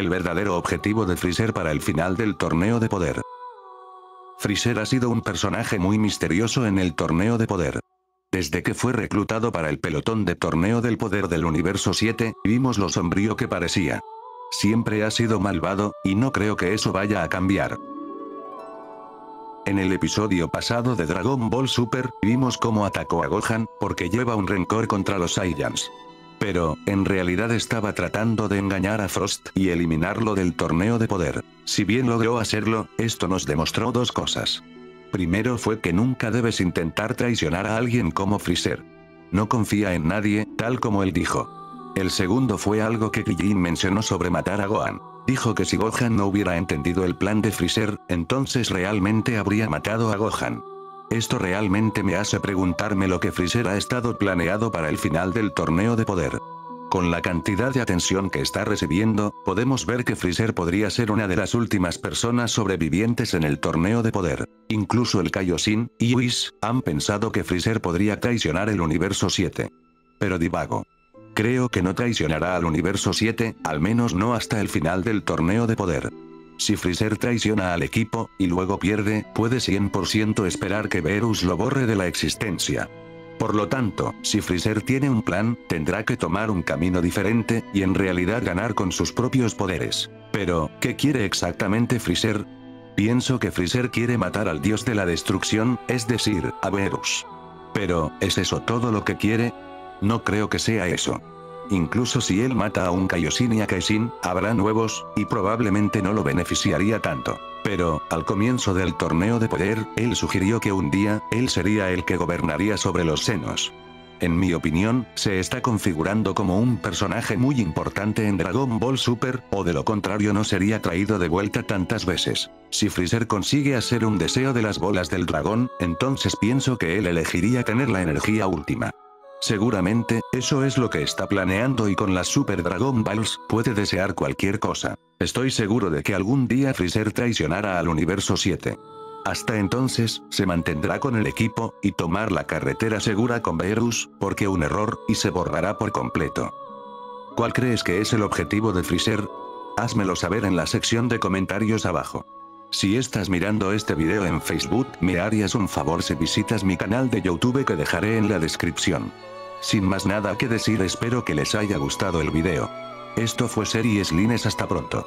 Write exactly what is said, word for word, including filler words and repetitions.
el verdadero objetivo de Freezer para el final del Torneo de Poder. Freezer ha sido un personaje muy misterioso en el Torneo de Poder. Desde que fue reclutado para el pelotón de Torneo del Poder del Universo siete, vimos lo sombrío que parecía. Siempre ha sido malvado, y no creo que eso vaya a cambiar. En el episodio pasado de Dragon Ball Super, vimos cómo atacó a Gohan, porque lleva un rencor contra los Saiyans. Pero, en realidad estaba tratando de engañar a Frost y eliminarlo del Torneo de Poder. Si bien logró hacerlo, esto nos demostró dos cosas. Primero fue que nunca debes intentar traicionar a alguien como Freezer. No confía en nadie, tal como él dijo. El segundo fue algo que Krillin mencionó sobre matar a Gohan. Dijo que si Gohan no hubiera entendido el plan de Freezer, entonces realmente habría matado a Gohan. Esto realmente me hace preguntarme lo que Freezer ha estado planeado para el final del Torneo de Poder. Con la cantidad de atención que está recibiendo, podemos ver que Freezer podría ser una de las últimas personas sobrevivientes en el Torneo de Poder. Incluso el Kaioshin y Whis han pensado que Freezer podría traicionar el Universo siete. Pero divago. Creo que no traicionará al Universo siete, al menos no hasta el final del Torneo de Poder. Si Freezer traiciona al equipo, y luego pierde, puede cien por ciento esperar que Beerus lo borre de la existencia. Por lo tanto, si Freezer tiene un plan, tendrá que tomar un camino diferente, y en realidad ganar con sus propios poderes. Pero, ¿qué quiere exactamente Freezer? Pienso que Freezer quiere matar al dios de la destrucción, es decir, a Beerus. Pero, ¿es eso todo lo que quiere? No creo que sea eso. Incluso si él mata a un Kaioshin y a Kaioshin, habrá nuevos, y probablemente no lo beneficiaría tanto. Pero, al comienzo del Torneo de Poder, él sugirió que un día, él sería el que gobernaría sobre los Zenos. En mi opinión, se está configurando como un personaje muy importante en Dragon Ball Super, o de lo contrario no sería traído de vuelta tantas veces. Si Freezer consigue hacer un deseo de las bolas del dragón, entonces pienso que él elegiría tener la energía última. Seguramente, eso es lo que está planeando y con las Super Dragon Balls, puede desear cualquier cosa. Estoy seguro de que algún día Freezer traicionará al Universo siete. Hasta entonces, se mantendrá con el equipo, y tomar la carretera segura con Beerus, porque un error, y se borrará por completo. ¿Cuál crees que es el objetivo de Freezer? Házmelo saber en la sección de comentarios abajo. Si estás mirando este video en Facebook, me harías un favor si visitas mi canal de YouTube que dejaré en la descripción. Sin más nada que decir, espero que les haya gustado el video. Esto fue Series Lines, hasta pronto.